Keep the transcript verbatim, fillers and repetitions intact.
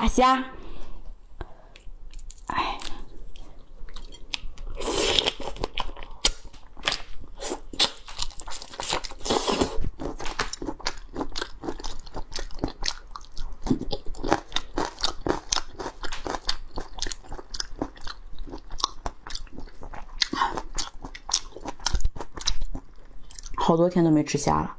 大虾。哎，好多天都没吃虾了。